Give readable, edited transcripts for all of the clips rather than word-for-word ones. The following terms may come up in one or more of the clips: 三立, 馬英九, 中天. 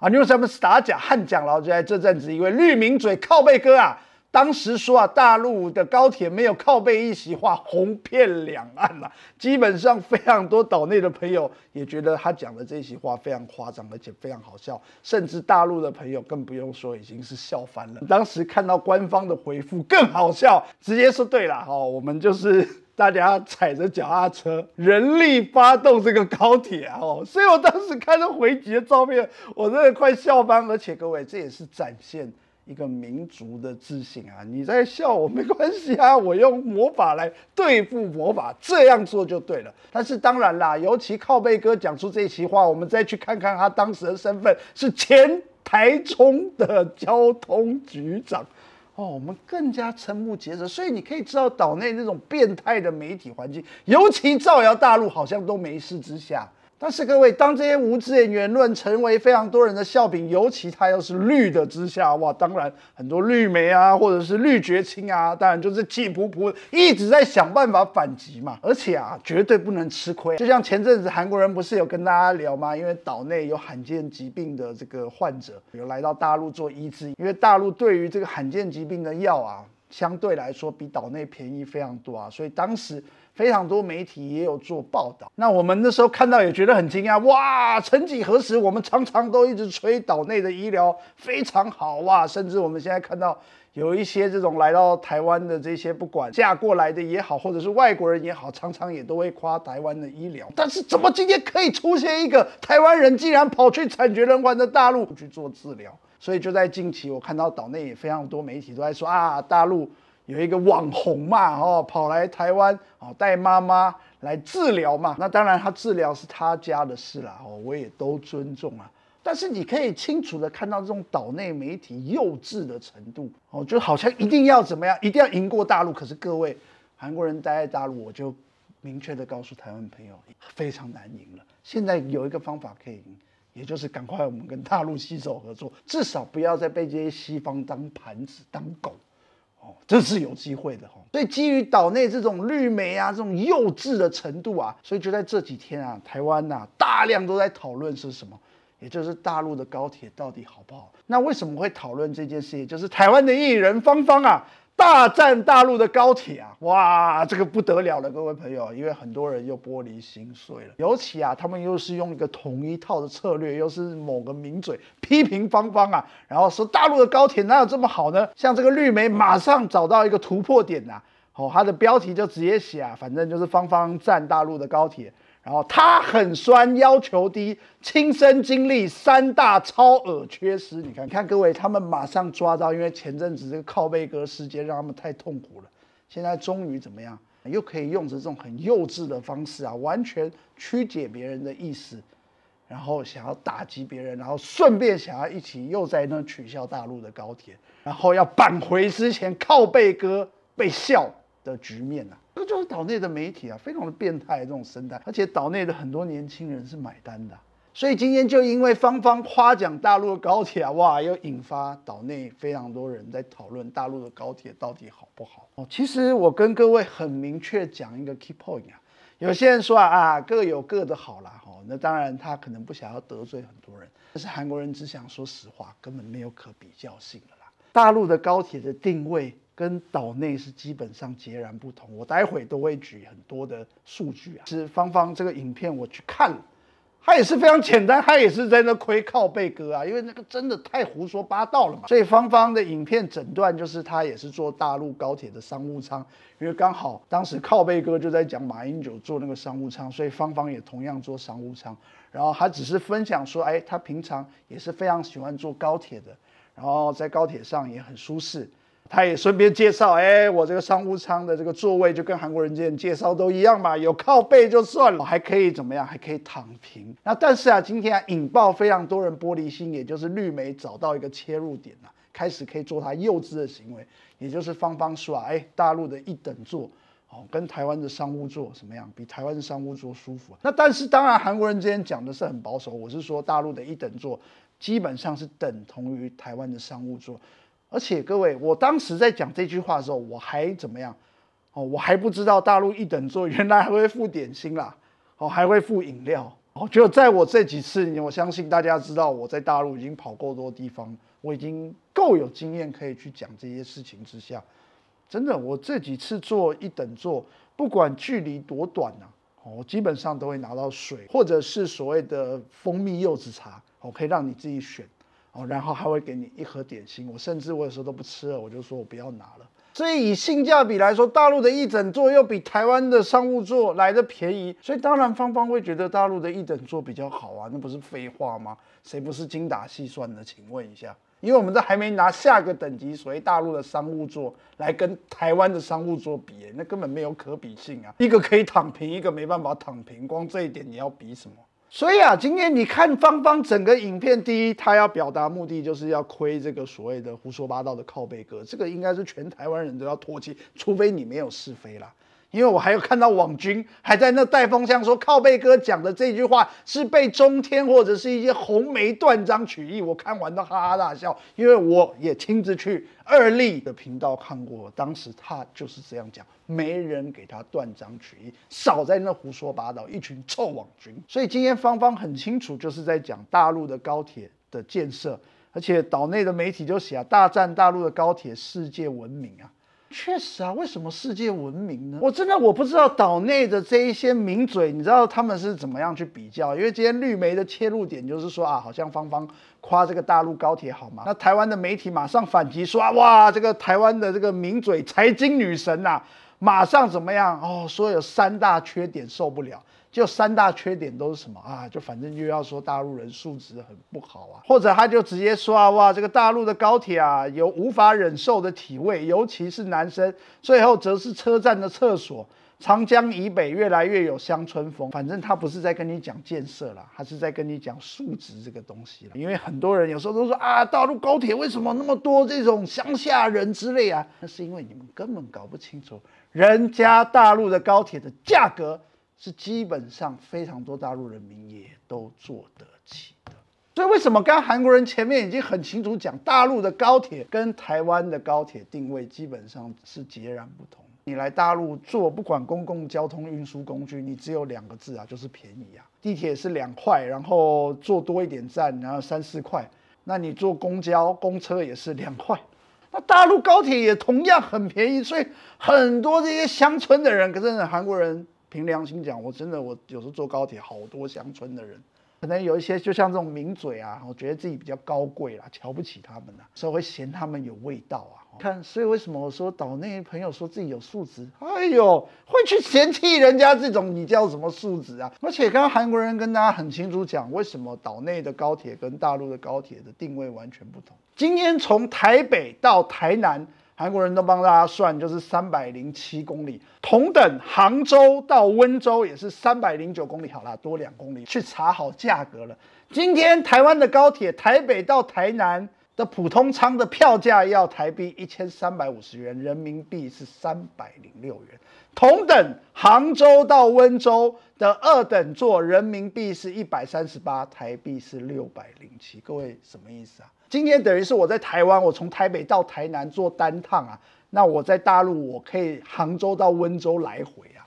啊，因为咱们打假汉蒋老就在这阵子，因为绿名嘴靠背哥啊，当时说啊，大陆的高铁没有靠背一席话，红遍两岸了。基本上非常多岛内的朋友也觉得他讲的这一席话非常夸张，而且非常好笑，甚至大陆的朋友更不用说，已经是笑翻了。当时看到官方的回复更好笑，直接说对啦，哦，我们就是大家踩着脚踏车，人力发动这个高铁啊！哦，所以我当时看到回击的照片，我真的快笑翻。而且各位，这也是展现一个民族的自信啊！你在笑我没关系啊，我用魔法来对付魔法，这样做就对了。但是当然啦，尤其靠背哥讲出这一席话，我们再去看看他当时的身份是前台中的交通局长。哦，我们更加瞠目结舌，所以你可以知道岛内那种变态的媒体环境，尤其造谣大陆好像都没事之下。但是各位，当这些无知的言论成为非常多人的笑柄，尤其它又是绿的之下，哇，当然很多绿媒啊，或者是绿绝青啊，当然就是气噗噗，一直在想办法反击嘛。而且啊，绝对不能吃亏。就像前阵子韩国人不是有跟大家聊吗？因为岛内有罕见疾病的这个患者有来到大陆做医治，因为大陆对于这个罕见疾病的药啊，相对来说比岛内便宜非常多啊，所以当时非常多媒体也有做报道。那我们那时候看到也觉得很惊讶，哇！曾几何时，我们常常都一直吹岛内的医疗非常好啊，甚至我们现在看到有一些这种来到台湾的这些不管嫁过来的也好，或者是外国人也好，常常也都会夸台湾的医疗。但是怎么今天可以出现一个台湾人竟然跑去惨绝人寰的大陆去做治疗？所以就在近期，我看到岛内也非常多媒体都在说啊，大陆有一个网红嘛，哦，跑来台湾哦，带妈妈来治疗嘛。那当然，他治疗是他家的事啦，哦，我也都尊重啊。但是你可以清楚的看到这种岛内媒体幼稚的程度，哦，就好像一定要怎么样，一定要赢过大陆。可是各位，韩国人待在大陆，我就明确的告诉台湾朋友，非常难赢了。现在有一个方法可以赢。也就是赶快我们跟大陆携手合作，至少不要再被这些西方当盘子当狗，哦，这是有机会的哦。所以基于岛内这种绿媒啊，这种幼稚的程度啊，所以就在这几天啊，台湾啊大量都在讨论是什么，也就是大陆的高铁到底好不好。那为什么会讨论这件事情？就是台湾的艺人芳芳啊，大战大陆的高铁啊，哇，这个不得了了，各位朋友，因为很多人又玻璃心碎了。尤其啊，他们又是用一个同一套的策略，又是某个名嘴批评芳芳啊，然后说大陆的高铁哪有这么好呢？像这个绿媒马上找到一个突破点啊，哦，他的标题就直接写啊，反正就是芳芳战大陆的高铁，然后他很酸，要求低，亲身经历三大超额缺失。你看看各位，他们马上抓到，因为前阵子这个靠背哥事件让他们太痛苦了，现在终于怎么样，又可以用着这种很幼稚的方式啊，完全曲解别人的意思，然后想要打击别人，然后顺便想要一起又在那取笑大陆的高铁，然后要扳回之前靠背哥被笑的局面啊。这就是岛内的媒体啊，非常的变态的这种生态，而且岛内的很多年轻人是买单的啊。所以今天就因为芳芳夸奖大陆的高铁啊，哇，又引发岛内非常多人在讨论大陆的高铁到底好不好哦。其实我跟各位很明确讲一个 key point 啊，有些人说啊，各有各的好啦，哦，那当然他可能不想要得罪很多人，但是韩国人只想说实话，根本没有可比较性了啦。大陆的高铁的定位跟岛内是基本上截然不同，我待会都会举很多的数据啊。是芳芳这个影片我去看了，他也是非常简单，他也是在那亏靠背哥啊，因为那个真的太胡说八道了嘛。所以芳芳的影片诊断就是他也是坐大陆高铁的商务舱，因为刚好当时靠背哥就在讲马英九坐那个商务舱，所以芳芳也同样坐商务舱。然后他只是分享说，哎，他平常也是非常喜欢坐高铁的，然后在高铁上也很舒适。他也顺便介绍，哎，我这个商务舱的这个座位就跟韩国人之间介绍都一样嘛，有靠背就算了，还可以怎么样？还可以躺平。那但是啊，今天啊引爆非常多人玻璃心，也就是绿媒找到一个切入点啊，开始可以做他幼稚的行为，也就是芳芳说啊，哎，大陆的一等座哦，跟台湾的商务座什么样？比台湾的商务座舒服啊。那但是当然，韩国人之间讲的是很保守，我是说大陆的一等座基本上是等同于台湾的商务座。而且各位，我当时在讲这句话的时候，我还怎么样？哦，我还不知道大陆一等座原来还会付点心啦，哦，还会付饮料。哦，就在我这几次，我相信大家知道我在大陆已经跑够多地方，我已经够有经验可以去讲这些事情之下，真的我这几次做一等座，不管距离多短啊，我基本上都会拿到水，或者是所谓的蜂蜜柚子茶，可以让你自己选，然后还会给你一盒点心，我甚至我有时候都不吃了，我就说我不要拿了。所以以性价比来说，大陆的一等座又比台湾的商务座来的便宜，所以当然方方会觉得大陆的一等座比较好啊，那不是废话吗？谁不是精打细算的？请问一下，因为我们这还没拿下个等级，所谓大陆的商务座来跟台湾的商务座比，那根本没有可比性啊！一个可以躺平，一个没办法躺平，光这一点你要比什么？所以啊，今天你看方方整个影片，第一，他要表达目的就是要亏这个所谓的胡说八道的靠背哥，这个应该是全台湾人都要唾弃，除非你没有是非啦。因为我还有看到网军还在那带风向说靠背哥讲的这句话是被中天或者是一些红媒断章取义，我看完都哈哈大笑，因为我也亲自去二立的频道看过，当时他就是这样讲，没人给他断章取义，少在那胡说八道，一群臭网军。所以今天方方很清楚就是在讲大陆的高铁的建设，而且岛内的媒体就写啊，大战大陆的高铁世界闻名啊。确实啊，为什么世界闻名呢？我不知道岛内的这一些名嘴，你知道他们是怎么样去比较？因为今天绿媒的切入点就是说啊，好像方方夸这个大陆高铁好嘛，那台湾的媒体马上反击说啊，哇，这个台湾的这个名嘴财经女神啊，马上怎么样哦？说有三大缺点受不了。就三大缺点都是什么啊？就反正又要说大陆人素质很不好啊，或者他就直接说啊，哇，这个大陆的高铁啊有无法忍受的体味，尤其是男生。最后则是车站的厕所，长江以北越来越有乡村风。反正他不是在跟你讲建设啦，他是在跟你讲素质这个东西啦。因为很多人有时候都说啊，大陆高铁为什么那么多这种乡下人之类啊？那是因为你们根本搞不清楚，人家大陆的高铁的价格。是基本上非常多大陆人民也都做得起的，所以为什么刚韩国人前面已经很清楚讲，大陆的高铁跟台湾的高铁定位基本上是截然不同。你来大陆坐不管公共交通运输工具，你只有两个字啊，就是便宜啊。地铁是2块，然后坐多一点站，然后3、4块。那你坐公交、公车也是2块。那大陆高铁也同样很便宜，所以很多这些乡村的人，可是韩国人。凭良心讲，我有时候坐高铁，好多乡村的人，可能有一些就像这种名嘴啊，我觉得自己比较高贵啦，瞧不起他们啦，所以会嫌他们有味道啊。看，所以为什么我说岛内朋友说自己有素质？哎呦，会去嫌弃人家这种，你叫什么素质啊？而且刚刚韩国人跟大家很清楚讲，为什么岛内的高铁跟大陆的高铁的定位完全不同。今天从台北到台南。韩国人都帮大家算，就是307公里，同等杭州到温州也是309公里，好啦，多2公里，去查好价格了。今天台湾的高铁台北到台南的普通舱的票价要台币1350元，人民币是306元。同等杭州到温州的二等座，人民币是138，台币是607。各位什么意思啊？今天等于是我在台湾，我从台北到台南坐单趟啊，那我在大陆我可以杭州到温州来回啊，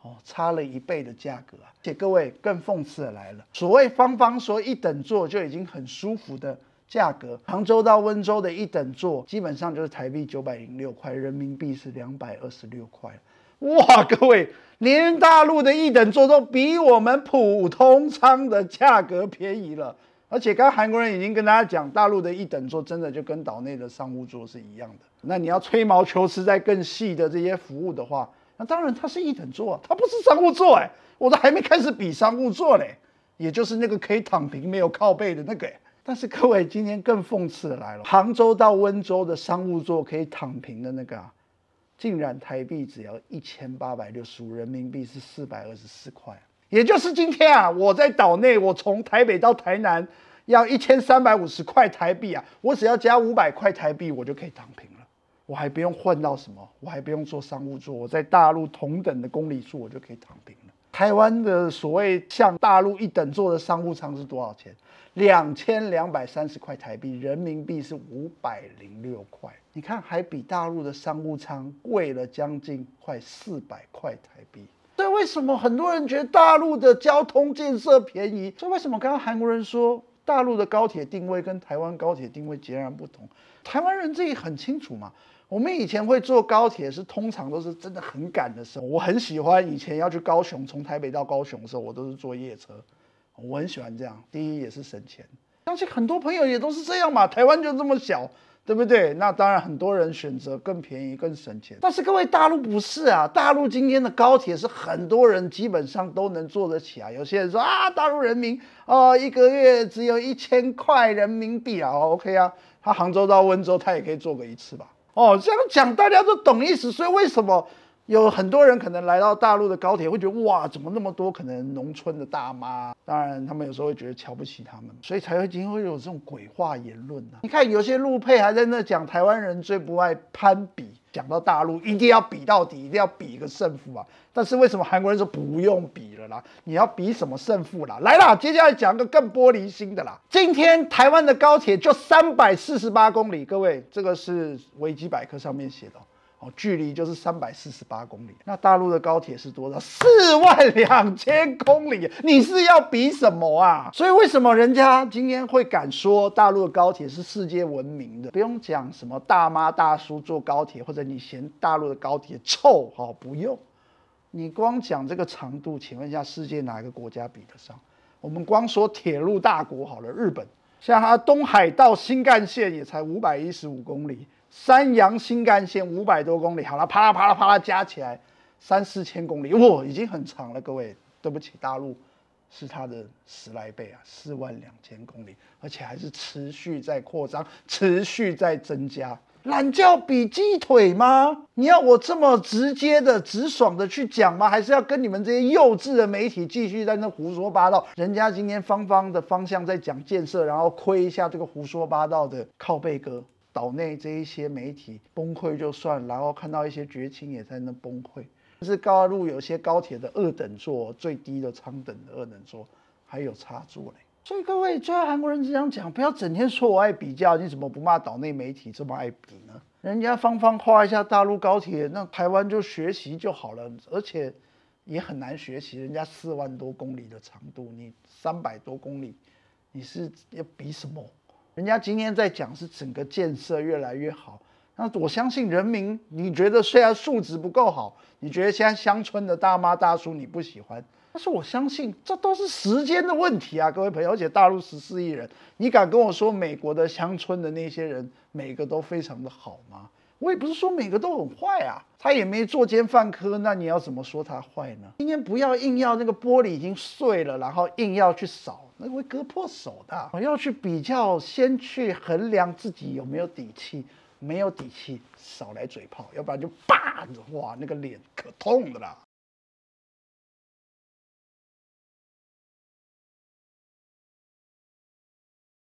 哦，差了1倍的价格啊！而且各位更讽刺的来了，所谓方方说一等座就已经很舒服的价格，杭州到温州的一等座基本上就是台币906块，人民币是226块。哇，各位，连大陆的一等座都比我们普通舱的价格便宜了。而且刚刚韩国人已经跟大家讲，大陆的一等座真的就跟岛内的商务座是一样的。那你要吹毛求疵在更细的这些服务的话，那当然它是一等座，它不是商务座哎，我都还没开始比商务座嘞，也就是那个可以躺平没有靠背的那个。但是各位，今天更讽刺的来了，杭州到温州的商务座可以躺平的那个啊，竟然台币只要1865，人民币是424块。也就是今天啊，我在岛内，我从台北到台南要1350块台币啊，我只要加500块台币，我就可以躺平了。我还不用换到什么，我还不用做商务座，我在大陆同等的公里数，我就可以躺平了。台湾的所谓像大陆一等座的商务舱是多少钱？2230块台币，人民币是506块。你看，还比大陆的商务舱贵了将近快400块台币。对，为什么很多人觉得大陆的交通建设便宜？所以为什么刚刚韩国人说大陆的高铁定位跟台湾高铁定位截然不同？台湾人自己很清楚嘛。我们以前会坐高铁是通常都是真的很赶的时候，我很喜欢以前要去高雄，从台北到高雄的时候，我都是坐夜车，我很喜欢这样。第一也是省钱，相信很多朋友也都是这样嘛。台湾就这么小。对不对？那当然，很多人选择更便宜、更省钱。但是各位，大陆不是啊！大陆今天的高铁是很多人基本上都能坐得起啊。有些人说啊，大陆人民一个月只有1000块人民币啊 ，OK 啊，他杭州到温州他也可以坐个一次吧。哦，这样讲大家都懂意思。所以为什么有很多人可能来到大陆的高铁会觉得哇，怎么那么多可能农村的大妈？当然，他们有时候会觉得瞧不起他们，所以才会今后有这种鬼话言论啊。你看有些陆配还在那讲台湾人最不爱攀比，讲到大陆一定要比到底，一定要比个胜负啊。但是为什么韩国人说不用比了啦？你要比什么胜负啦？来啦，接下来讲个更玻璃心的啦。今天台湾的高铁就348公里，各位，这个是维基百科上面写的。距离就是348公里，那大陆的高铁是多少？42000公里，你是要比什么啊？所以为什么人家今天会敢说大陆的高铁是世界闻名的？不用讲什么大妈大叔坐高铁，或者你嫌大陆的高铁臭，好不用，你光讲这个长度，请问一下世界哪一个国家比得上？我们光说铁路大国好了，日本，像它东海道新干线也才515公里。三洋新干线500多公里，好了，啪啦啪啦啪啦加起来3、4000公里，哇，已经很长了，各位，对不起，大陆是它的10来倍啊，42000公里，而且还是持续在扩张，持续在增加。懒觉比鸡腿吗？你要我这么直接的、直爽的去讲吗？还是要跟你们这些幼稚的媒体继续在那胡说八道？人家今天方方的方向在讲建设，然后亏一下这个胡说八道的靠背哥。岛内这一些媒体崩溃就算，然后看到一些绝情也在那崩溃。但是高路有些高铁的2等座，最低的舱等的2等座，还有插座嘞。所以各位，就要韩国人这样讲，不要整天说我爱比较，你怎么不骂岛内媒体这么爱比呢？人家方方夸一下大陆高铁，那台湾就学习就好了，而且也很难学习。人家4万多公里的长度，你300多公里，你是要比什么？人家今天在讲是整个建设越来越好，那我相信人民，你觉得虽然素质不够好，你觉得现在乡村的大妈大叔你不喜欢，但是我相信这都是时间的问题啊，各位朋友，而且大陆14亿人，你敢跟我说美国的乡村的那些人每个都非常的好吗？我也不是说每个都很坏啊，他也没作奸犯科，那你要怎么说他坏呢？今天不要硬要那个玻璃已经碎了，然后硬要去扫。那会割破手的。我要去比较，先去衡量自己有没有底气，没有底气少来嘴炮，要不然就啪，哇，那个脸可痛的啦。